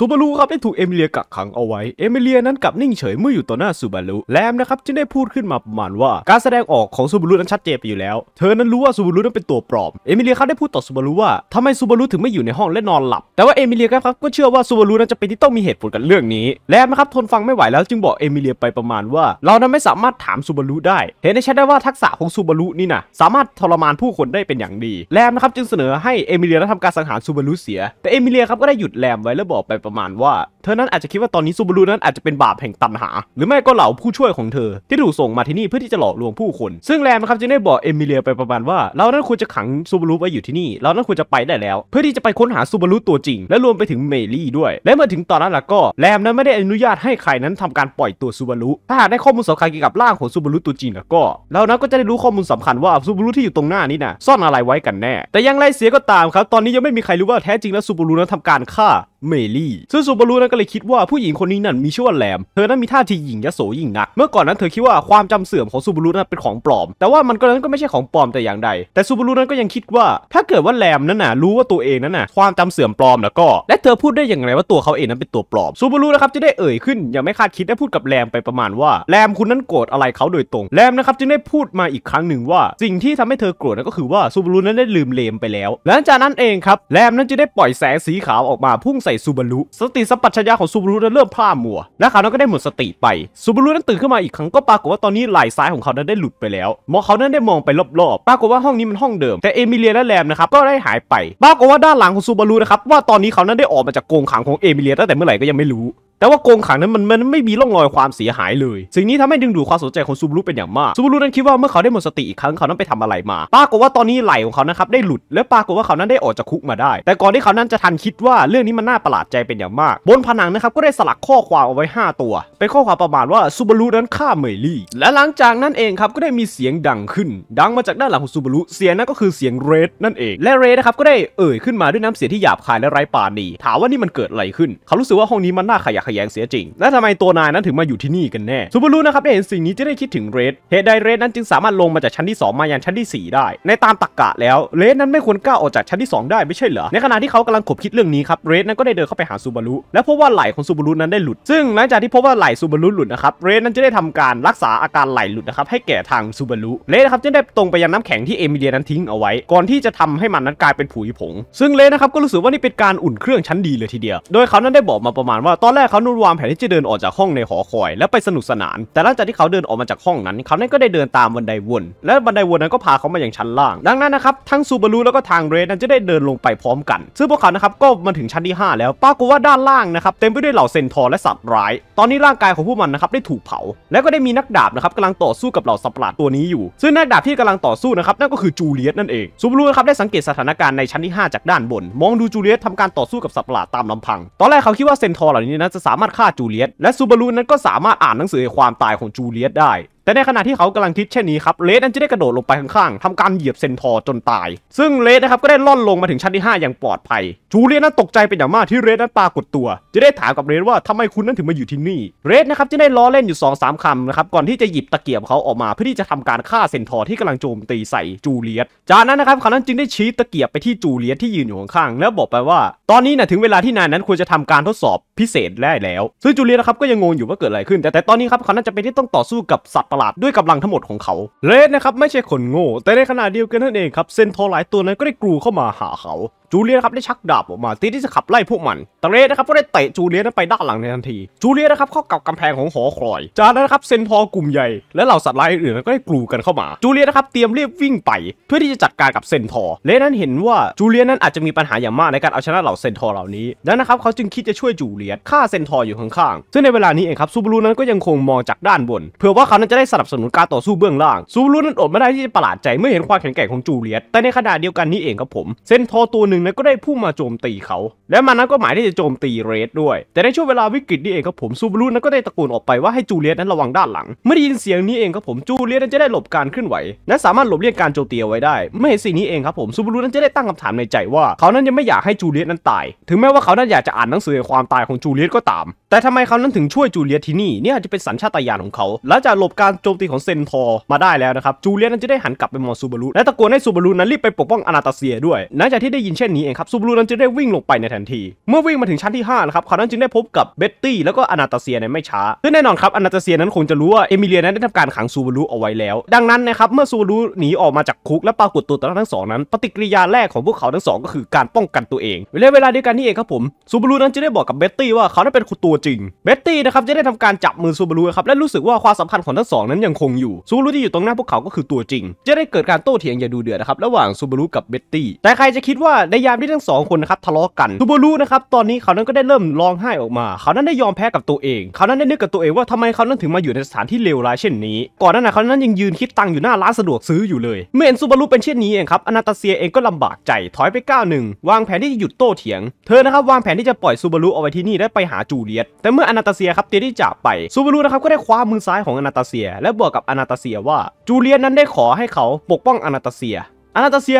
ซูบารุครับได้ถูกเอมิเลียกักขังเอาไว้เอมิเลียนั้นกลับนิ่งเฉยเมื่ออยู่ต่อหน้าซูบารุแลมนะครับจึงได้พูดขึ้นมาประมาณว่าการแสดงออกของซูบารุนั้นชัดเจนไปอยู่แล้วเธอนั้นรู้ว่าซูบารุนั้นเป็นตัวปลอมเอมิเลียครับได้พูดต่อซูบารุว่าทำไมซูบารุถึงไม่อยู่ในห้องและนอนหลับแต่ว่าเอมิเลียครับก็เชื่อว่าซูบารุนั้นจะเป็นที่ต้องมีเหตุผลกับเรื่องนี้แลมนะครับทนฟังไม่ไหวแล้วจึงบอกเอมิเลียไปประมาณว่าเรานั้นไม่สามารถถามซูบารุได้เห็นได้ชัดได้ว่าทักษะของซูบารุนี่นะสามารถทรมานผู้คนได้เป็นอย่างดีแลมนะครับจึงเสนอให้เอมิเลียทำการสังหารซูบารุเสียแต่เอมิเลียครับก็ได้หยุดแลมไว้แล้วบอกไปประมาณว่าเธอนั้นอาจจะคิดว่าตอนนี้ซูบารุนั้นอาจจะเป็นบาปแห่งตัณหาหรือไม่ก็เหล่าผู้ช่วยของเธอที่ถูกส่งมาที่นี่เพื่อที่จะหลอกลวงผู้คนซึ่งแลมครับจึงได้บอกเอมิเลียไปประมาณว่าเรานั้นควรจะขังซูบารุไว้อยู่ที่นี่เรานั้นควรจะไปได้แล้วเพื่อที่จะไปค้นหาซูบารุตัวจริงและรวมไปถึงเมลี่ด้วยและเมื่อถึงตอนนั้นล่ะก็แลมนั้นไม่ได้อนุญาตให้ใครนั้นทำการปล่อยตัวซูบารุถ้าหากได้ข้อมูลสำคัญเกี่ยวกับร่างของซูบารุตัวจริงล่ะก็เรานั้นก็จะได้รู้ข้อมูลสำคัญว่าซูบารุที่อยู่ตรงหน้านี้นะซ่อนอะไรไว้กันแน่แต่อย่างไรเสียก็ตามครับตอนนี้ยังไม่มีใครรู้ว่าแท้จริงแล้วซูบารุนั้นทำการฆ่าเมลี่ซึ่งซูบารุนั้นก็เลยคิดว่าผู้หญิงคนนี้นั่นมีชื่อว่าแหลมเธอนั้นมีท่าทีหยิ่งยโสยิ่งนักเมื่อก่อนนั้นเธอคิดว่าความจำเสื่อมของซูบารุนั้นเป็นของปลอมแต่ว่ามันก็นั้นก็ไม่ใช่ของปลอมแต่อย่างใดแต่ซูบารุนั้นก็ยังคิดว่าถ้าเกิดว่าแหลมนั้นน่ะรู้ว่าตัวเองนั้นน่ะความจำเสื่อมปลอมแล้วก็และเธอพูดได้อย่างไรว่าตัวเขาเองนั้นเป็นตัวปลอมซูบารุนะครับจะได้เอ่ยขึ้นอย่างไม่คาดคิดได้พูดกับแหลมไปประมาณว่าแหลมคุณนั้นโกรธอะไรเขาโดยตรงแหลมนะครับจึงได้พูดมาอีกครั้งหนึ่งว่าสิ่งที่ทำให้เธอโกรธก็คือว่าซูบารุนั้นได้ลืมเลมไปแล้วหลังจากนั้นเองครับแหลมนั้นจึงได้ปล่อยแสงสีขาวออกมาพุ่งใส่ซูบารุสติสัมปชัญญะของซูบารุนั้นเริ่มพร่ามัวและเขานั้นก็ได้หมดสติไปซูบารุนั้นตื่นขึ้นมาอีกครั้งก็ปรากฏว่าตอนนี้ไหล่ซ้ายของเขานั้นได้หลุดไปแล้วมองเขานั้นได้มองไปรอบๆปรากฏว่าห้องนี้มันห้องเดิมแต่เอมิเลียและแรมนะครับก็ได้หายไปปรากฏว่าด้านหลังของซูบารุนะครับว่าตอนนี้เขานั้นได้ออกมาจากกรงขังของเอมิเลียตั้งแต่เมื่อไหร่ก็ยังไม่รู้แต่ว่ากรงขังนั้นมันไม่มีร่องรอยความเสียหายเลยสิ่งนี้ทำให้ดึงดูดความสนใจของซูบารุเป็นอย่างมากซูบารุนั้นคิดว่าเมื่อเขาได้หมดสติอีกครั้งเขานั้นไปทำอะไรมาปรากฏว่าตอนนี้ไหล่ของเขานะครับได้หลุดและปรากฏว่าเขานั้นได้ออกจากคุกมาได้แต่ก่อนที่เขานั้นจะทันคิดว่าเรื่องนี้มันน่าประหลาดใจเป็นอย่างมากบนผนังนะครับก็ได้สลักข้อความเอาไว้5ตัวเป็นข้อความประมาณว่าซูบารุนั้นฆ่าเมลี่และหลังจากนั้นเองครับก็ได้มีเสียงดังขึ้นดังมาจากด้านหลังของซูบารุเสียงนั้นก็คือเสียงเรดนั่นเองและเรดนะครับก็ได้เอ่ยขึ้นมาด้วยน้ำเสียงที่หยาบคายและไร้ปราณีถามว่านี่มันเกิดอะไรขึ้นเขารู้สึกว่าห้องนี้มันน่าขยะแย้งเสียจริงและทำไมตัวนายนั้นถึงมาอยู่ที่นี่กันแน่ซูบารุนะครับได้เห็นสิ่งนี้จะได้คิดถึงเรดเหตุใดเรดนั้นจึงสามารถลงมาจากชั้นที่2มายังชั้นที่4ได้ในตามตรรกะแล้วเรดนั้นไม่ควรก้าวออกจากชั้นที่2ได้ไม่ใช่เหรอในขณะที่เขากำลังขบคิดเรื่องนี้ครับเรดนั้นก็ได้เดินเข้าไปหาซูบารุและพบว่าไหล่ของซูบารุนั้นได้หลุดซึ่งหลังจากที่พบว่าไหล่ซูบารุหลุดนะครับเรดนั้นจะได้ทำการรักษาอาการไหล่หลุดนะครับให้แก่ทางซูบารุเรดนะครับจะได้ตรงไปยังน้ำแข็งที่เอมิเลียนั้นทิ้งเอาไว้ก่อนที่จะทำให้มันนั้นกลายเป็นผุยผงซึ่งเรดนะครับก็รู้สึกว่านี่เป็นการอุ่นเครื่องชั้นดีเลยทีเดียวโดยเขานั้นได้บอกมาประมาณว่าตอนแรกเขาวางแผนที่จะเดินออกจากห้องในหอคอยและไปสนุกสนานแต่หลังจากที่เขาเดินออกมาจากห้องนั้นเขานั้นก็ได้เดินตามบันไดวนและบันไดวนนั้นก็พาเขามาอย่างชั้นล่างดังนั้นนะครับทั้งซูบารุแล้วก็ทางเรดนั้นจะได้เดินลงไปพร้อมกันซึ่งพวกเขานะครับก็มาถึงชั้นที่5แล้วปรากฏว่าด้านล่างนะครับเต็มไปด้วยเหล่าเซนทอร์และสัตว์ร้ายตอนนี้ร่างกายของพวกมันนะครับได้ถูกเผาและก็ได้มีนักดาบนะครับกำลังต่อสู้กับเหล่าสัตว์ประหลาดตัวนี้อยู่ซึ่งนักดาบที่กำลังต่อสู้นะครับนั่นก็คือจูเลียสนั่นเองซูบารุนะครับได้สังเกตสถานการณ์ในชั้นที่5จากด้านบนมองดูจูเลียสทำการต่อสู้กับสัตว์ประหลาดตามลำพังตอนแรกเขาคิดว่าเซนทอร์เหล่านี้นะจะสามารถฆ่าจูเลียสและซูบารุนั้นก็สามารถอ่านหนังสือความตายของจูเลียสได้แต่ในขณะที่เขากำลังคิดเช่นนี้ครับเรดนั้นจะได้กระโดดลงไปข้างๆทำการเหยียบเซนทอร์จนตายซึ่งเรดนะครับก็ได้ล่อนลงมาถึงชั้นที่5อย่างปลอดภัยจูเลียสนั้นตกใจเป็นอย่างมากที่เรดนั้นปรากฏตัวจะได้ถามกับเรดว่าทำไมคุณนั้นถึงมาอยู่ที่นี่เรดนะครับจะได้ล้อเล่นอยู่ 2-3 คำนะครับก่อนที่จะหยิบตะเกียบเขาออกมาเพื่อที่จะทำการฆ่าเซนทอร์ที่กำลังโจมตีใส่จูเลียสจากนั้นนะครับเขานั้นจึงได้ชี้ตะเกียบไปที่จูเลียสที่ยืนอยู่ข้างๆแล้วบอกไปว่าตอนนี้นะถึงเวลาที่นายนั้นควรจะทำการทดสอบพิเศษได้แล้วซึ่งจูเลียสนะครับก็ยังงงอยู่ว่าเกิดอะไรขึ้นแต่ตอนนี้ครับเขานั้นจะเป็นที่ต้องต่อสู้กับสัตว์ประหลาดด้วยกำลังทั้งหมดของเขาเรดนะครับไม่ใช่คนโง่แต่ในขณะเดียวกันนั่นเองครับเซนทอร์หลายตัวนั้นก็ได้กรูเข้ามาหาเขาจูเลียสครับได้ชักดาบออกมาตีที่จะขับไล่พวกมันแต่เรดนะครับก็ได้เตะจูเลียสนั้นไปด้านหลังในทันทีจูเลียสนะครับเข้ากับกำแพงของหอคอยจากนั้นนะครับเซนทอร์กลุ่มใหญ่และเหล่าสัตว์ร้ายอื่นๆก็ได้กรูกันเข้ามาจูเลียสนะครับเตรียมเรียบวิ่งไปเพื่อที่จะจัดการกับเซนทอร์เรดนั้นเห็นว่าจูเลียสนั้นอาจจะมีปัญหาอย่างมากในการเอาชนะเหล่าเซนทอร์เหล่านี้ดังนั้นครับเขาจึงคิดจะช่วยจูเลียสฆ่าเซนทอร์อยู่ข้างๆซึ่งในเวลานี้เองครับซูบารุนั้นก็ยังคงมองจากด้านบนเพื่อว่าเขานั้นจะได้สนับสนุนการต่อสู้เบื้องล่างซูบารุนั้นอดไม่ได้ที่จะประหลาดใจเมื่อเห็นความแข็งแกร่งของจูเลียสแต่ในขณะเดียวกันนี้เองครับผมเซนทอร์ตัวหนึ่งนั้นก็ได้พุ่งมาโจมตีเขาและมันนั้นก็หมายที่จะโจมตีเรดด้วยแต่ในช่วงเวลาวิกฤตนี้เองครับผมซูบารุนั้นก็ได้ตะโกนออกไปว่าให้จูเลียสนั้นระวังด้านหลังเมื่อได้ยินเสียงนี้เองครับผมจูเลียสนั้นจะได้หลบการเคลื่อนไหวและสามารถหลบเลี่ยงการโจมตีเอาไว้ได้เมื่อเห็นสิ่งนี้เองครับผมซูบารุนั้นจะได้ตั้งคำถามในใจว่าเขานั้นยังไม่อยากให้จูเลียสนั้นตายถึงแม้ว่าเขานั้นอยากจะอ่านหนังสือความตายของจูเลียสก็ตามแต่ทำไมเขานั้นถึงช่วยจูเลียสที่นี่นี่อาจจะเป็นสัญชาตญาณของเขาหลังจากหลบการโจมตีของเซนทอร์มาได้แล้วนะครับจูเลียสนั้นจะได้หันกลับไปมองซูบารุและตะโกนให้ซูบารุนั้นรีบไปปกป้องอนาตาเซียด้วยหลังจากที่ได้ยินเช่น นนี้เองครับซูบารุนั้นจะได้วิ่งลงไปในทันทีเมื่อวิ่งมาถึงชั้นที่5นะครับเขานั้นจึงได้พบกับเบ็ตตี้แล้วก็อนาตาเซียในไม่ช้าซึ่งแน่นอนครับอนาตาเซียนั้นคงจะรู้ว่าเอมิเลียนั้นได้ทำการขังซูบารุเอาไว้แล้วดังนั้นนะครับเมื่อซูบารุหนีออกมาจากคุกและปรากฏตัวทั้งสองนั้นปฏิกิริยาแรกของพวกเขาทั้งสองก็คือการป้องกันตัวเองเวลาเดียวกันนี่เองครับผมซูบารุนั้นจะได้บอกกับเบ็ตตี้ว่าเขานั้นเป็นตัวจริงเบ็ตตี้นะครับจะได้ทำการจับมือซูบารุครับและรู้สึกว่าความสัมพันธ์ของทั้งสองนั้นยังคงอยู่ซูบารุที่อยู่ตรงหน้าพวกเขาก็คือตัวจริงจะได้เกิดการโต้เถียงอย่าดูเดือดนะครับระหว่างซูบารุกับเบ็ตตี้แต่ใครจะคิดว่าในยามที่ทั้งสองคนนะครับทะเลาะกันซูบารุนะครับตอนนี้เขานั้นก็ได้เริ่มร้องไห้ออกมาเขานั้นได้ยอมแพ้กับตัวเองเขานั้นได้นึกกับตัวเองว่าทำไมเขานั้นถึงมาอยู่ในสถานที่เลวร้ายเช่นนี้ก่อนหน้านั้นเขานั้นยังยืนคิดตังค์อยู่หน้าร้านสะดวกซื้ออยู่เลยเมื่อเห็นซูบารุเป็นเช่นนี้เองครับอนาตาเซียเองก็ลำบากใจถอยไปก้าวหนึ่งวางแผนที่จะหยุดโต้เถียงเธอนะครับวางแผนที่จะปล่อยซูบารุเอาไว้ที่นี่และไปหาจูเลียตแต่เมื่ออนาตาเซียครับเตรียมที่จะไปซูบารุนะครับก็ได้คว้ามือซ้ายของอนาตาเซียและบอกกับอนาตาเซียว่าจูเลียตนั้นได้ขอให้เขาปกป้องอนาตาเซีย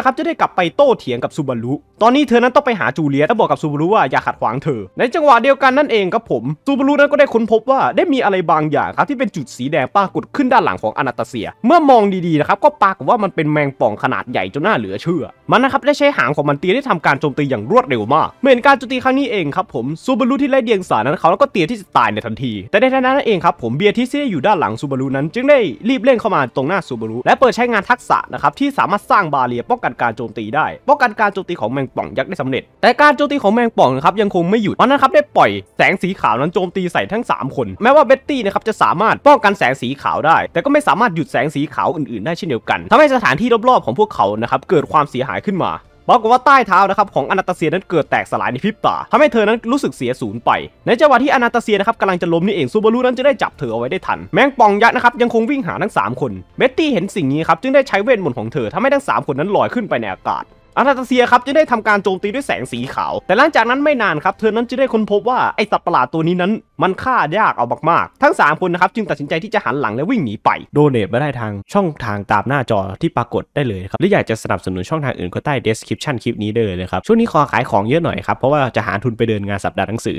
ครับจะได้กลับไปโต้เถียงกับซูบารุตอนนี้เธอนั้นต้องไปหาจูเลียตและบอกกับซูบารุว่าอย่าขัดขวางเธอในจังหวะเดียวกันนั่นเองครับผมซูบารุนั้นก็ได้ค้นพบว่าได้มีอะไรบางอย่างครับที่เป็นจุดสีแดงปรากฏขึ้นด้านหลังของอนาตาเซียเมื่อมองดีๆนะครับก็ปรากฏว่ามันเป็นแมงป่องขนาดใหญ่จนน่าเหลือเชื่อมันนะครับได้ใช้หางของมันเตียได้ทำการโจมตีอย่างรวดเร็วมากเหมือนการโจมตีครั้งนี้เองครับผมซูบารุที่ไร้เดียงสานั้นเขาก็เตียที่จะตายในทันทีแต่ในทันนั้นเองครับผมเบียร์ที่ได้อยู่ด้านหลังซูบารุนั้นจึงได้รีบเร่งเข้ามาตรงหน้าซูบารุและเปิดใช้งานทักษะนะครับที่สามารถสร้างบาเรียป้องกันการโจมตีได้ป้องกันการโจมตีของแมงป่องยักษ์ได้สำเร็จแต่การโจมตีของแมงป่องนะครับยังคงไม่หยุดมันนะครับได้ปล่อยแสงสีขาวนั้นโจมตีใส่ทั้ง3คนแม้ว่าเบ็ตตี้นะครับจะสามารถป้องกันแสงสีขาวได้แต่ก็ไม่สามารถหยุดแสงสีขาวอื่นๆได้เช่นเดียวกันทำให้สถานที่รอบๆของพวกเขานะครับเกิดความเสียหายขึ้นมาปรากฏว่าใต้เท้านะครับของอนาตาเซียนั้นเกิดแตกสลายในพริบตาทำให้เธอนั้นรู้สึกเสียศูนย์ไปในจังหวะที่อนาตาเซียนะครับกำลังจะล้มนี่เองซูบารุนั้นจะได้จับเธอเอาไว้ได้ทันแมงป่องยักษ์นะครับยังคงวิ่งหาทั้ง3คนเบ็ตตี้เห็นสิ่งนี้ครับจึงได้ใช้เวทมนต์ของเธอทำให้ทั้ง3คนนั้นลอยขึ้นไปในอากาศอนาตาเซียครับจึงได้ทำการโจมตีด้วยแสงสีขาวแต่หลังจากนั้นไม่นานครับเธอนั้นจึงได้ค้นพบว่าไอสัตว์ประหลาดตัวนี้นั้นมันฆ่ายากเอามากๆทั้ง3คนนะครับจึงตัดสินใจที่จะหันหลังและวิ่งหนีไปโดเนทมาได้ทางช่องทางตามหน้าจอที่ปรากฏได้เลยครับหรืออยากจะสนับสนุนช่องทางอื่นก็ใต้ description คลิปนี้ได้เลยครับช่วงนี้ขอขายของเยอะหน่อยครับเพราะว่าจะหาทุนไปเดินงานสัปดาห์หนังสือ